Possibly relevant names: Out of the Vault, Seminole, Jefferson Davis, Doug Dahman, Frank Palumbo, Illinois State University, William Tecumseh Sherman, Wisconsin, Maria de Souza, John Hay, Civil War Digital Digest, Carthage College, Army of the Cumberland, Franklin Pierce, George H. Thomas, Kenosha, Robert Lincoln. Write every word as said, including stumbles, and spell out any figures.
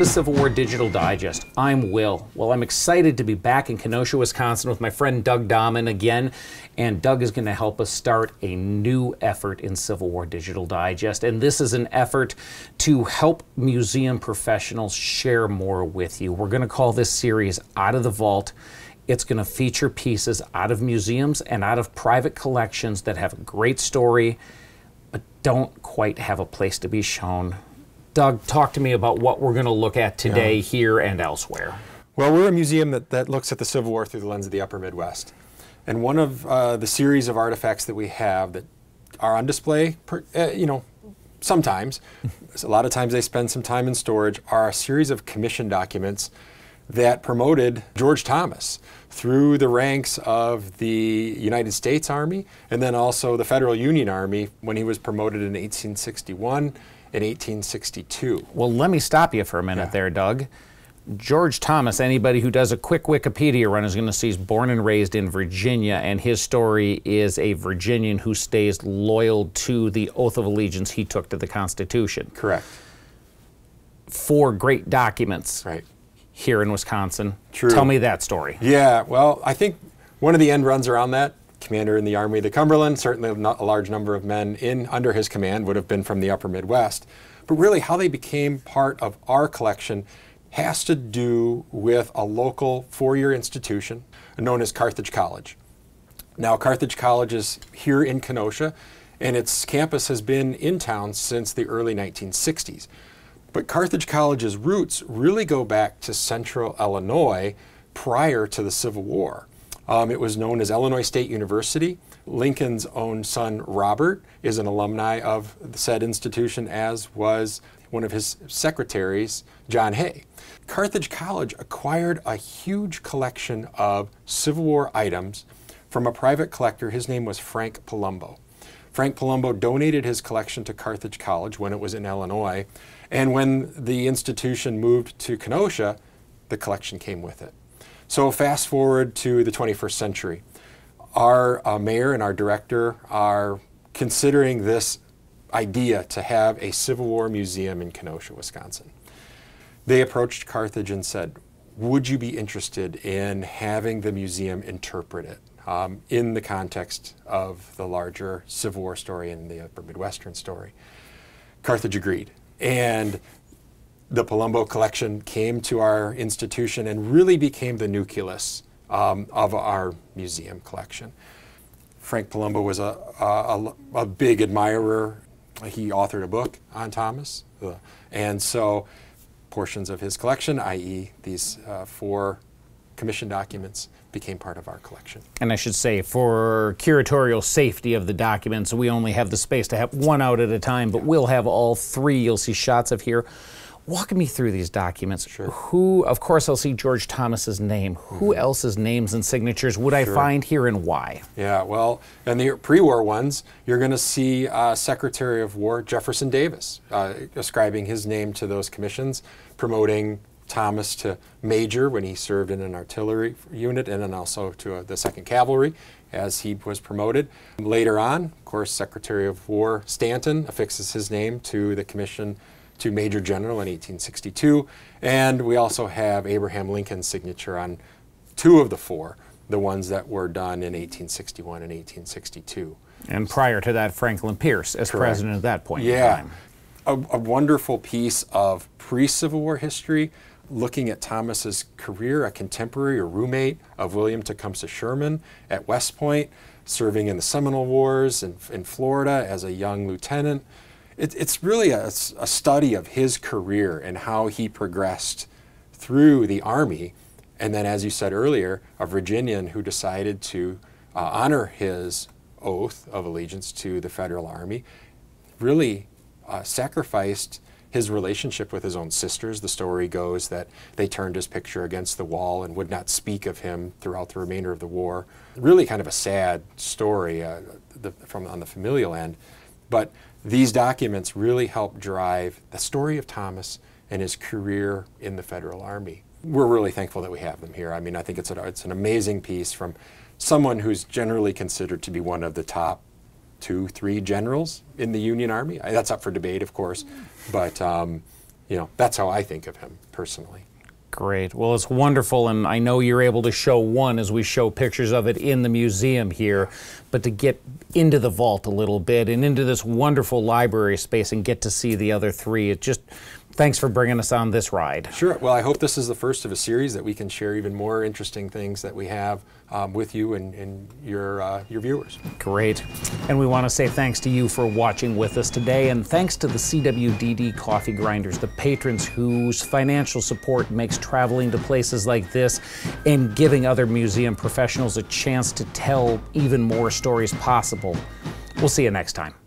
to Civil War Digital Digest. I'm Will. Well, I'm excited to be back in Kenosha, Wisconsin with my friend Doug Dahman again. And Doug is going to help us start a new effort in Civil War Digital Digest. And this is an effort to help museum professionals share more with you. We're going to call this series Out of the Vault. It's going to feature pieces out of museums and out of private collections that have a great story, but don't quite have a place to be shown. Doug, talk to me about what we're going to look at today yeah. here and elsewhere. Well, we're a museum that, that looks at the Civil War through the lens of the upper Midwest. And one of uh, the series of artifacts that we have that are on display, per, uh, you know, sometimes, a lot of times they spend some time in storage, are a series of commission documents that promoted George Thomas through the ranks of the United States Army and then also the Federal Union Army when he was promoted in eighteen sixty-one. In eighteen sixty-two. Well, let me stop you for a minute yeah. there, Doug. George Thomas, anybody who does a quick Wikipedia run is going to see he's born and raised in Virginia, and his story is a Virginian who stays loyal to the oath of allegiance he took to the Constitution. Correct. Four great documents right. here in Wisconsin. True. Tell me that story. Yeah, well, I think one of the end runs around that, commander in the Army of the Cumberland, certainly not a large number of men in under his command would have been from the upper Midwest. But really how they became part of our collection has to do with a local four-year institution known as Carthage College. Now Carthage College is here in Kenosha, and its campus has been in town since the early nineteen sixties. But Carthage College's roots really go back to central Illinois prior to the Civil War. Um, it was known as Illinois State University. Lincoln's own son, Robert, is an alumni of the said institution, as was one of his secretaries, John Hay. Carthage College acquired a huge collection of Civil War items from a private collector. His name was Frank Palumbo. Frank Palumbo donated his collection to Carthage College when it was in Illinois, and when the institution moved to Kenosha, the collection came with it. So fast forward to the twenty-first century. Our uh, mayor and our director are considering this idea to have a Civil War museum in Kenosha, Wisconsin. They approached Carthage and said, would you be interested in having the museum interpret it um, in the context of the larger Civil War story and the upper Midwestern story? Carthage agreed. And the Palumbo collection came to our institution and really became the nucleus um, of our museum collection. Frank Palumbo was a, a, a big admirer. He authored a book on Thomas. And so portions of his collection, that is these uh, four commission documents, became part of our collection. And I should say, for curatorial safety of the documents, we only have the space to have one out at a time, but yeah. we'll have all three. You'll see shots of here. Walk me through these documents. Sure. Who, of course, I'll see George Thomas's name. Who mm-hmm. else's names and signatures would sure. I find here, and why? Yeah, well, and the pre-war ones, you're going to see uh, Secretary of War Jefferson Davis uh, ascribing his name to those commissions, promoting Thomas to major when he served in an artillery unit, and then also to uh, the second Cavalry as he was promoted. Later on, of course, Secretary of War Stanton affixes his name to the commission to Major General in eighteen sixty-two, and we also have Abraham Lincoln's signature on two of the four, the ones that were done in eighteen sixty-one and eighteen sixty-two. And prior to that, Franklin Pierce as Correct. president at that point yeah. in time. A, a wonderful piece of pre-Civil War history, looking at Thomas's career, a contemporary or roommate of William Tecumseh Sherman at West Point, serving in the Seminole Wars in, in Florida as a young lieutenant. It, it's really a, a study of his career and how he progressed through the Army, and then, as you said earlier, a Virginian who decided to uh, honor his oath of allegiance to the Federal Army, really uh, sacrificed his relationship with his own sisters. The story goes that they turned his picture against the wall and would not speak of him throughout the remainder of the war. Really kind of a sad story uh, the, from on the familial end, but these documents really help drive the story of Thomas and his career in the Federal Army. We're really thankful that we have them here. I mean, I think it's, a, it's an amazing piece from someone who's generally considered to be one of the top two, three generals in the Union Army. That's up for debate, of course, but um, you know, that's how I think of him personally. Great. Well, it's wonderful, and I know you're able to show one as we show pictures of it in the museum here, but to get into the vault a little bit and into this wonderful library space and get to see the other three, it just, thanks for bringing us on this ride. Sure. Well, I hope this is the first of a series that we can share even more interesting things that we have um, with you and, and your, uh, your viewers. Great. And we want to say thanks to you for watching with us today, and thanks to the C W D D Coffee Grinders, the patrons whose financial support makes traveling to places like this and giving other museum professionals a chance to tell even more stories possible. We'll see you next time.